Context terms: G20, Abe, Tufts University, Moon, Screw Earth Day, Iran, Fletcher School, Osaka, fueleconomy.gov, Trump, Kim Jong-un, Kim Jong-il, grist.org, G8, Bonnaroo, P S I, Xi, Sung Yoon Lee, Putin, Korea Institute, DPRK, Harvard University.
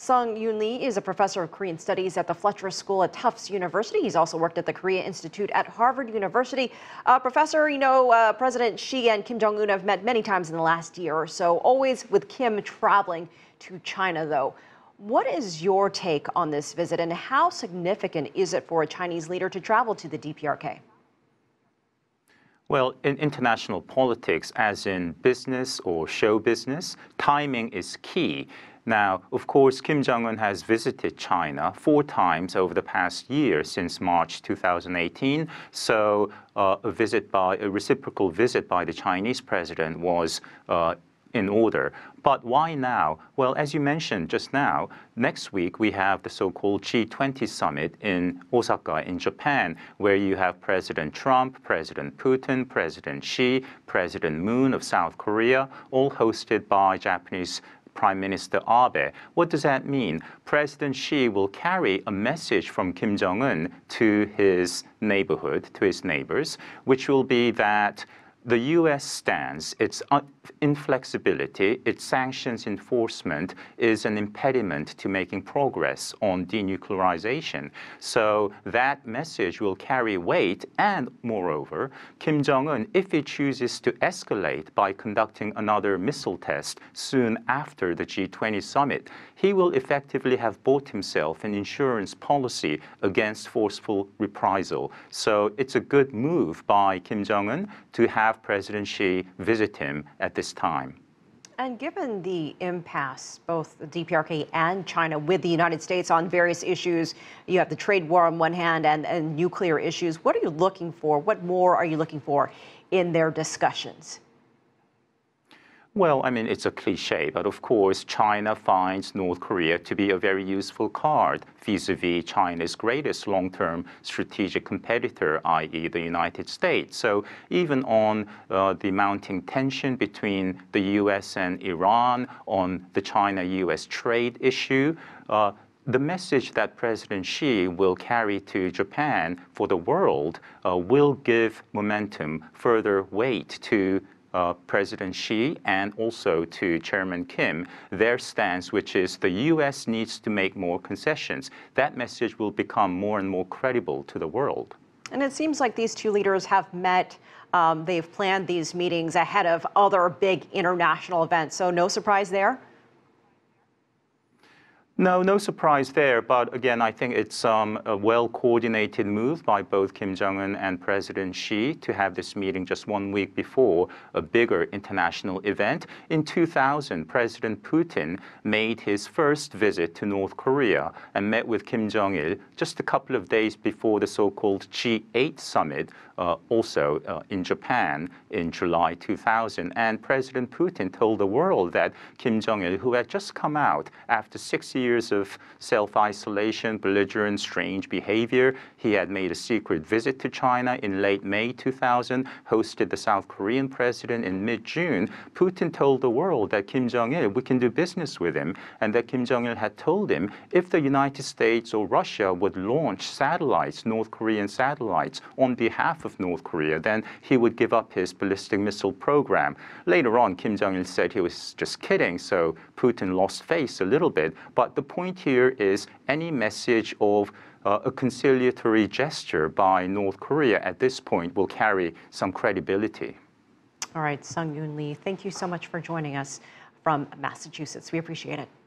Sung Yoon Lee is a professor of Korean studies at the Fletcher School at Tufts University. He's also worked at the Korea Institute at Harvard University. Professor, you know, President Xi and Kim Jong-un have met many times in the last year or so, always with Kim traveling to China, though. What is your take on this visit, and how significant is it for a Chinese leader to travel to the DPRK? Well, in international politics, as in business or show business, timing is key. Now, of course, Kim Jong-un has visited China 4 times over the past year since March 2018. So a reciprocal visit by the Chinese president was in order. But why now? Well, as you mentioned just now, next week we have the so-called G20 summit in Osaka in Japan, where you have President Trump, President Putin, President Xi, President Moon of South Korea, all hosted by Japanese Prime Minister Abe. What does that mean? President Xi will carry a message from Kim Jong-un to his neighborhood, to his neighbors, which will be that the U.S. stance, its inflexibility, its sanctions enforcement is an impediment to making progress on denuclearization. So that message will carry weight, and moreover, Kim Jong-un, if he chooses to escalate by conducting another missile test soon after the G20 summit, he will effectively have bought himself an insurance policy against forceful reprisal. So it's a good move by Kim Jong-un to have President Xi visit him at this time. And given the impasse, both the DPRK and China with the United States on various issues, you have the trade war on one hand and nuclear issues, what are you looking for? What more are you looking for in their discussions? Well, I mean, it's a cliche, but of course, China finds North Korea to be a very useful card vis-a-vis China's greatest long-term strategic competitor, i.e. the United States. So even on the mounting tension between the U.S. and Iran, on the China-U.S. trade issue, the message that President Xi will carry to Japan for the world will give momentum, further weight to President Xi and also to Chairman Kim, their stance, which is the U.S. needs to make more concessions. That message will become more and more credible to the world. And it seems like these two leaders have met. They've planned these meetings ahead of other big international events, so no surprise there? No, no surprise there. But again, I think it's a well-coordinated move by both Kim Jong-un and President Xi to have this meeting just 1 week before a bigger international event. In 2000, President Putin made his first visit to North Korea and met with Kim Jong-il just a couple of days before the so-called G8 summit, also in Japan in July 2000. And President Putin told the world that Kim Jong-il, who had just come out after 6 years of self-isolation, belligerent, strange behavior. He had made a secret visit to China in late May 2000, hosted the South Korean president in mid-June. Putin told the world that Kim Jong-il, we can do business with him, and that Kim Jong-il had told him if the United States or Russia would launch satellites, North Korean satellites, on behalf of North Korea, then he would give up his ballistic missile program. Later on, Kim Jong-il said he was just kidding, so Putin lost face a little bit. But the point here is any message of a conciliatory gesture by North Korea at this point will carry some credibility. All right, Sung Yoon Lee, thank you so much for joining us from Massachusetts. We appreciate it.